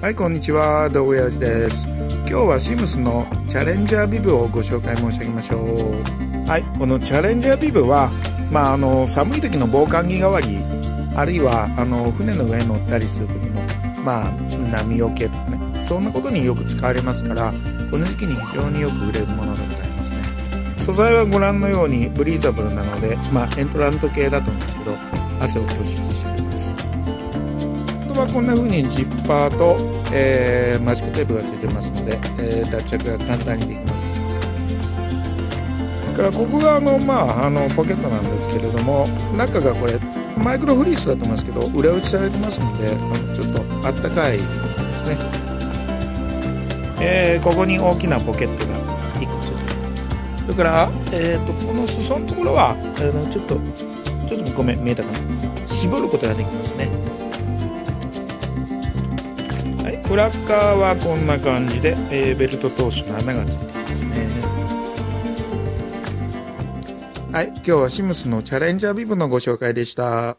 はい、こんにちは、道具屋です。今日はシムスのチャレンジャービブをご紹介申し上げましょう。はい、このチャレンジャービブは、寒い時の防寒着代わり、あるいは船の上に乗ったりする時の、波よけとかね、そんなことによく使われますから、この時期に非常によく売れるものでございますね。素材はご覧のようにブリーザブルなので、エントラント系だと思うんですけど、汗を吸収してくれます。あとはこんな風にジッパーと、マジックテープがついてますので、脱着が簡単にできます。だからここがポケットなんですけれども、中がこれマイクロフリースだと思いますけど、裏打ちされてますので、ちょっとあったかいですね。ここに大きなポケットが1個ついてます。それから、この裾のところはちょっとごめん、見えたかな、絞ることができますね。はい、裏側はこんな感じで、ベルト通しの穴がついてますね。はい、今日はシムスのチャレンジャービブのご紹介でした。